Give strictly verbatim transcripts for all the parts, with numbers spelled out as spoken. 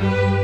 Thank you.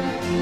You.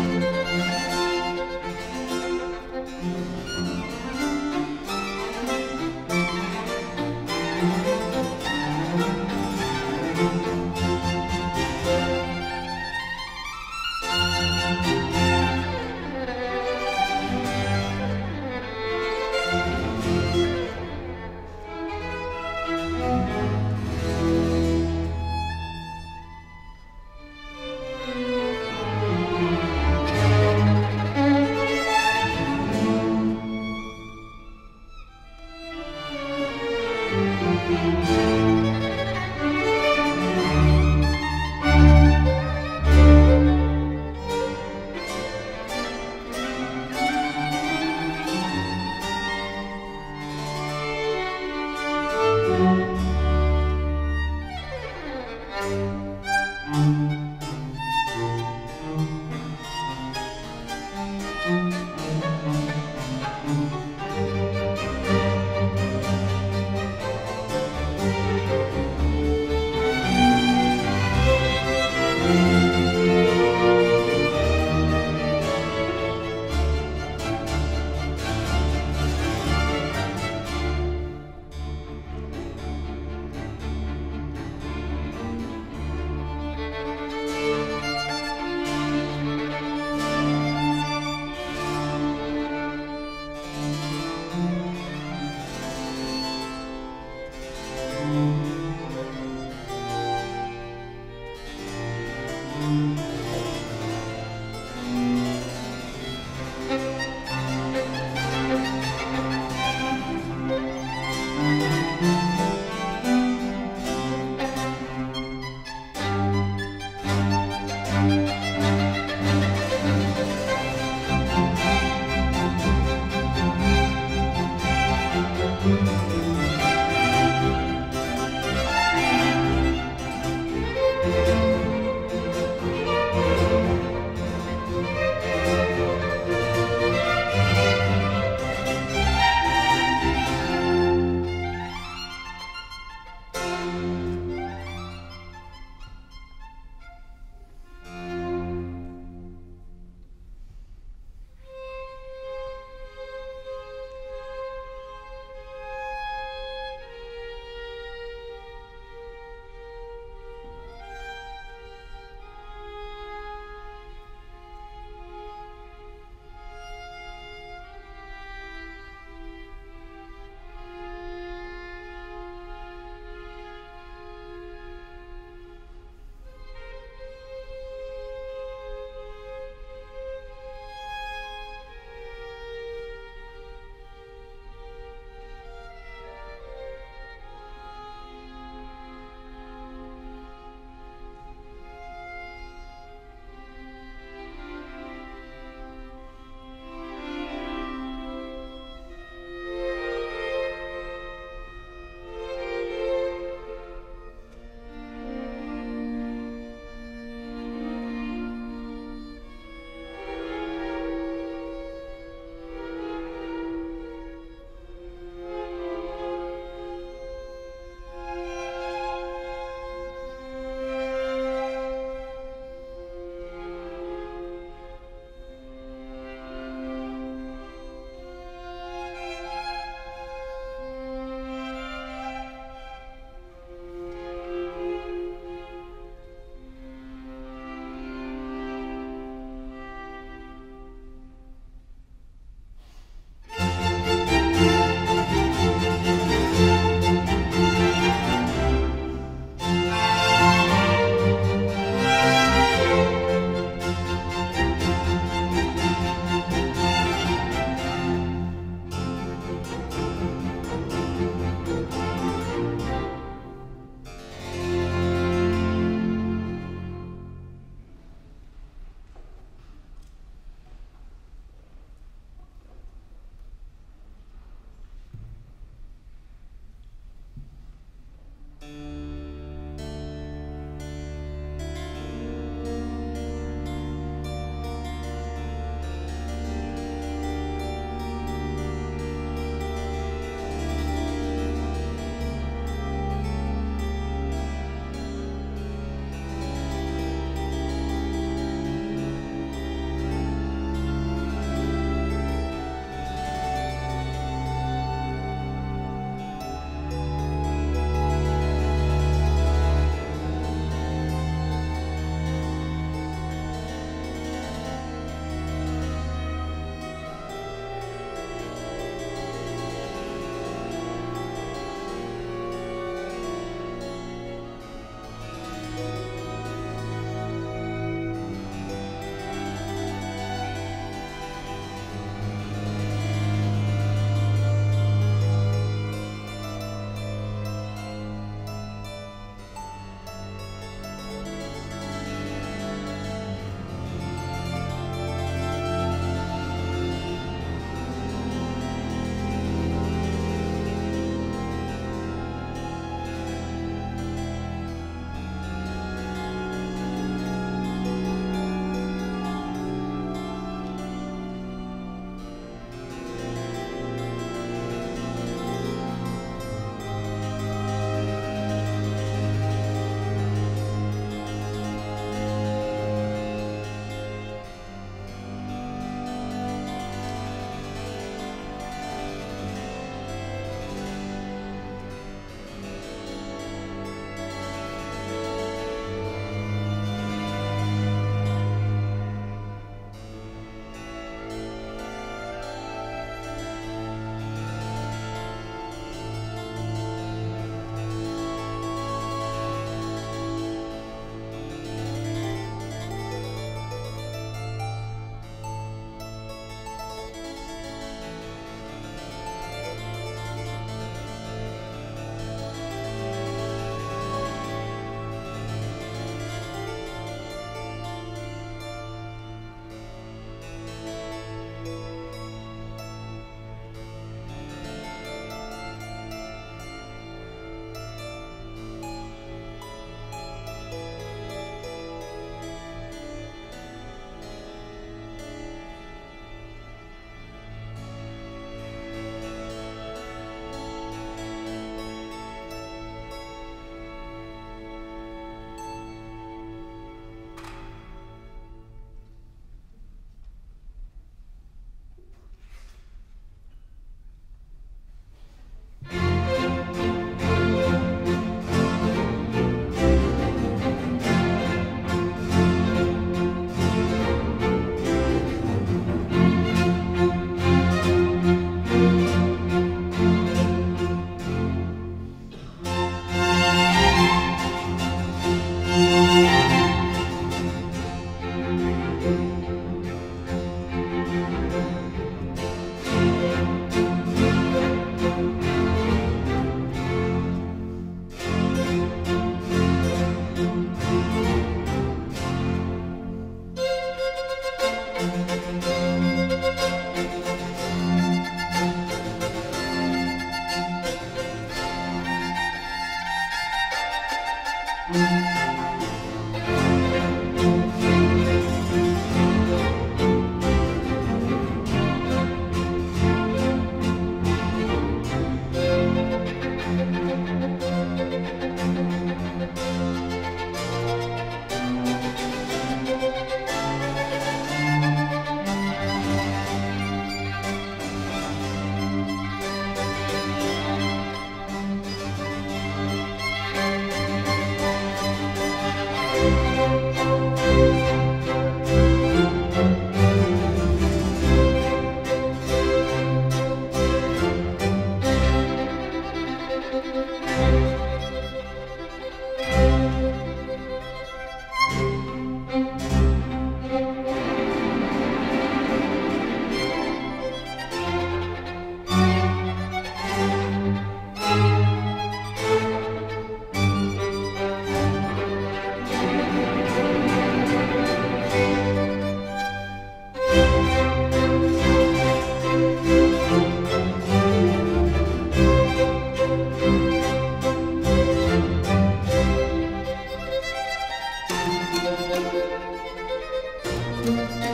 Thank you.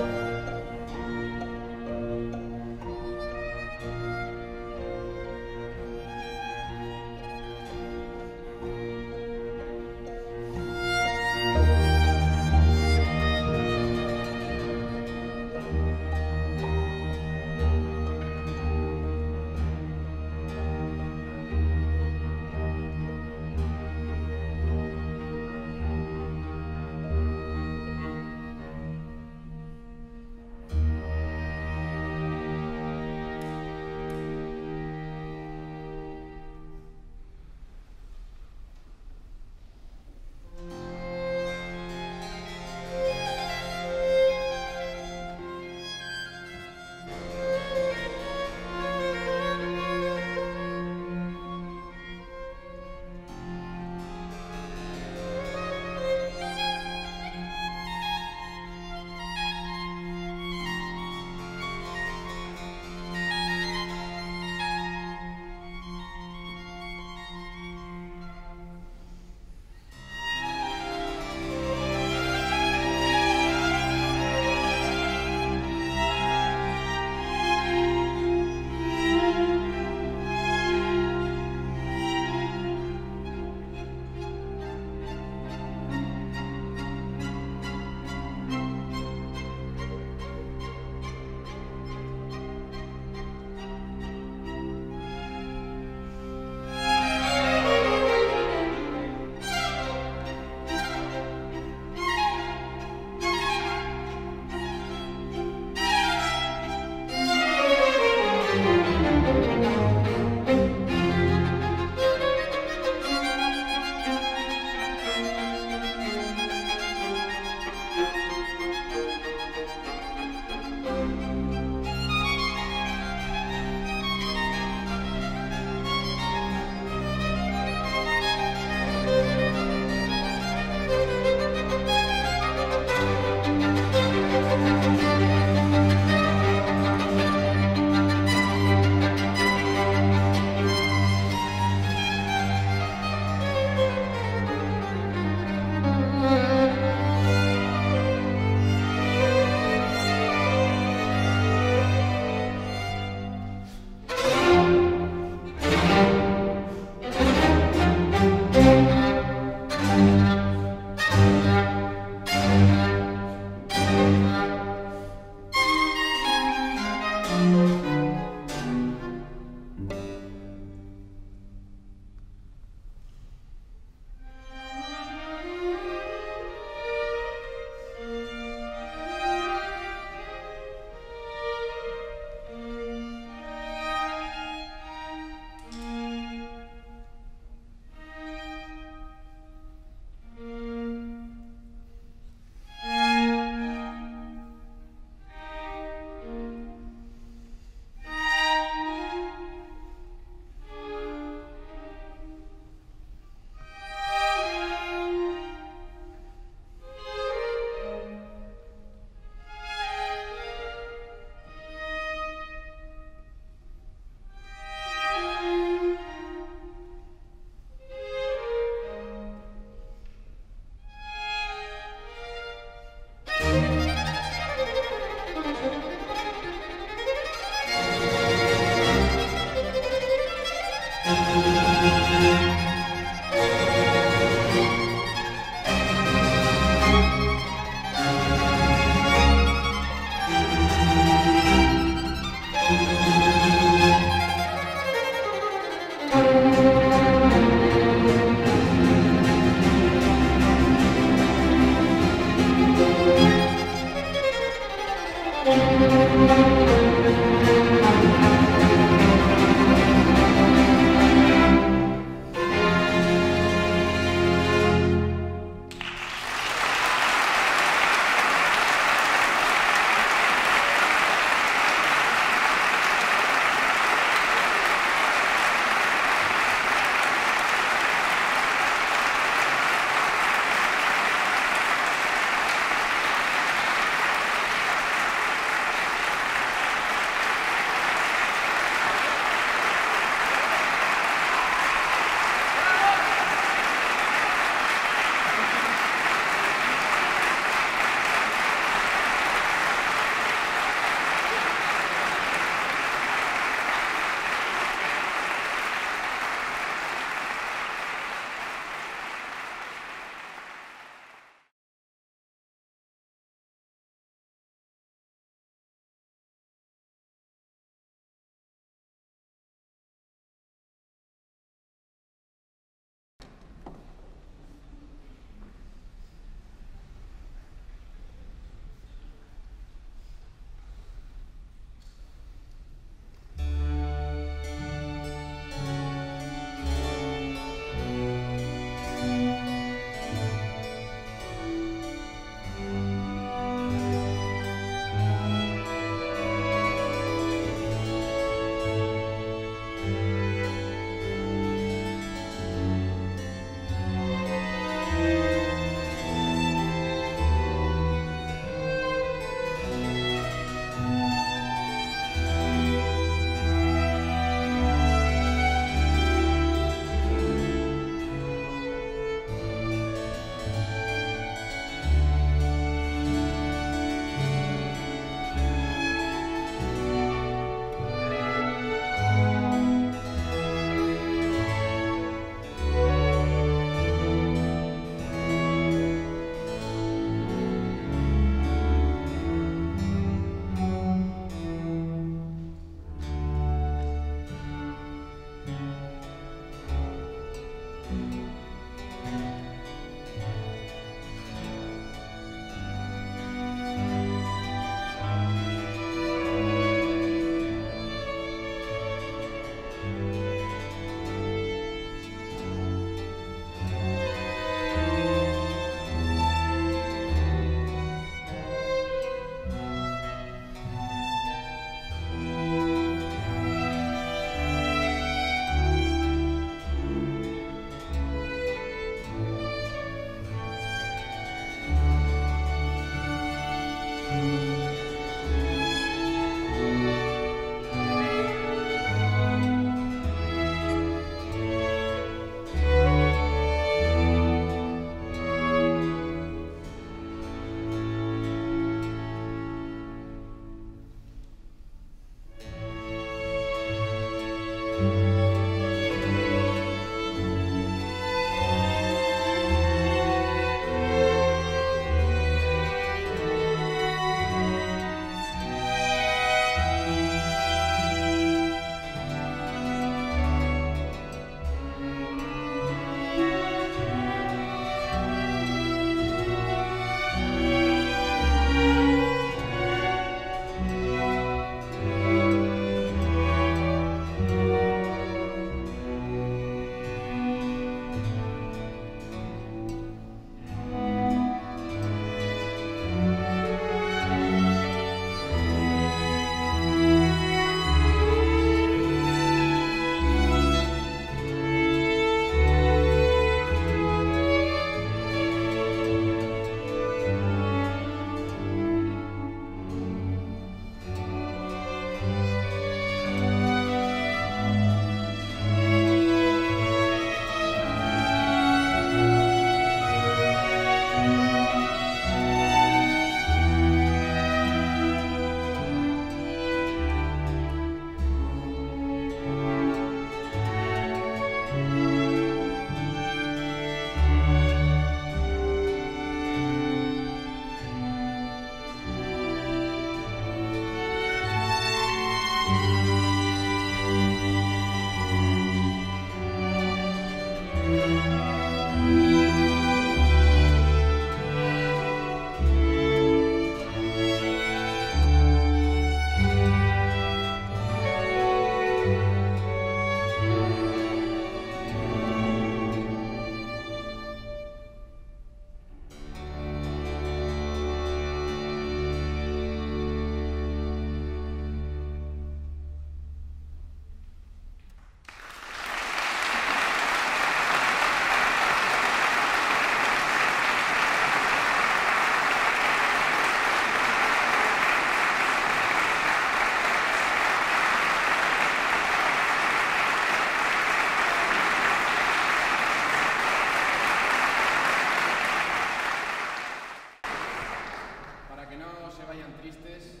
tristes.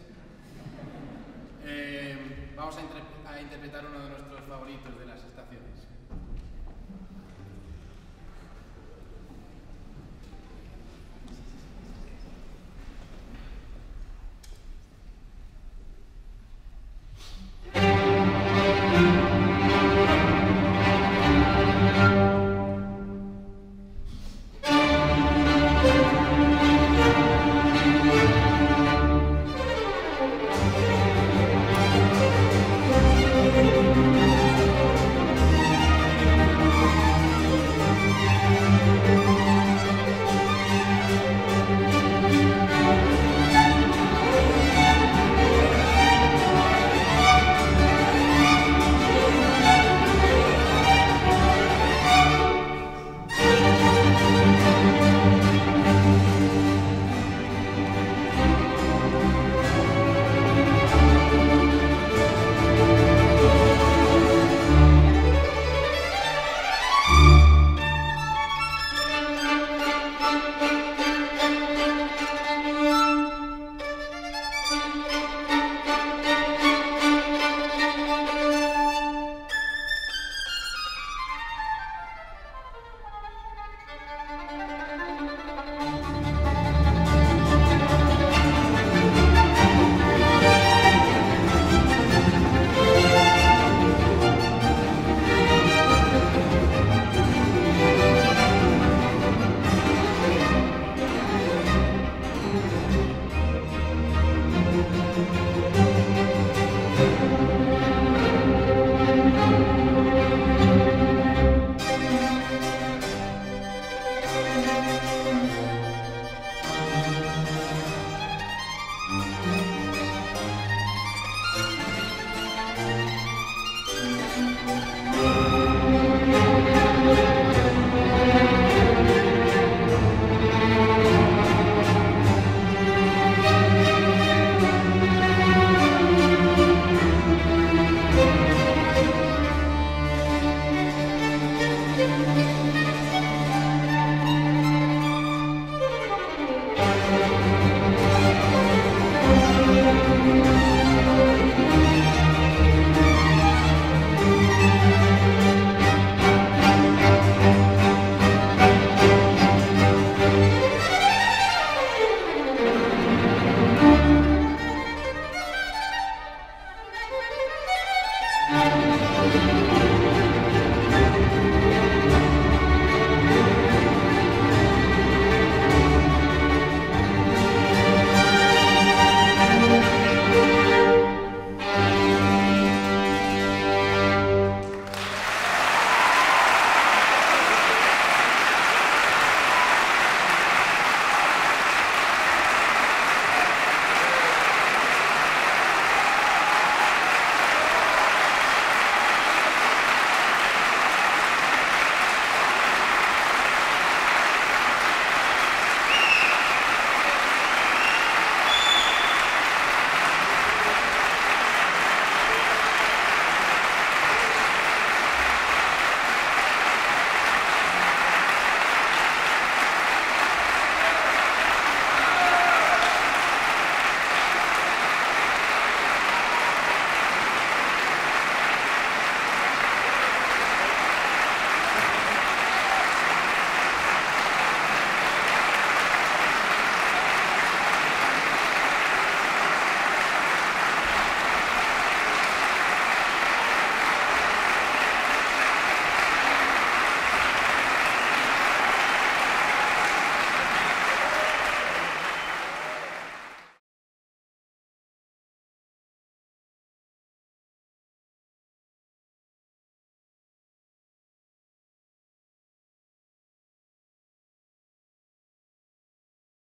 Eh, vamos a, inter a interpretar uno de nuestros favoritos de las estaciones.